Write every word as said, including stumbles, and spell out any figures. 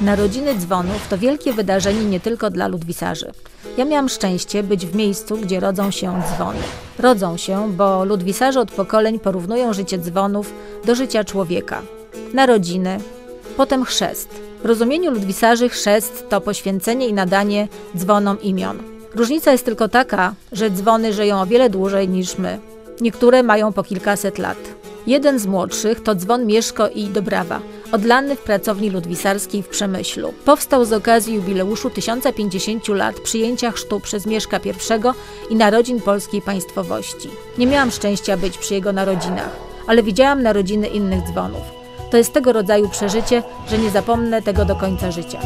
Narodziny dzwonów to wielkie wydarzenie nie tylko dla ludwisarzy. Ja miałam szczęście być w miejscu, gdzie rodzą się dzwony. Rodzą się, bo ludwisarze od pokoleń porównują życie dzwonów do życia człowieka. Narodziny, potem chrzest. W rozumieniu ludwisarzy chrzest to poświęcenie i nadanie dzwonom imion. Różnica jest tylko taka, że dzwony żyją o wiele dłużej niż my. Niektóre mają po kilkaset lat. Jeden z młodszych to dzwon Mieszko i Dobrawa, odlany w pracowni ludwisarskiej w Przemyślu. Powstał z okazji jubileuszu tysiąca pięćdziesięciu lat przyjęcia chrztu przez Mieszka pierwszego i narodzin polskiej państwowości. Nie miałam szczęścia być przy jego narodzinach, ale widziałam narodziny innych dzwonów. To jest tego rodzaju przeżycie, że nie zapomnę tego do końca życia.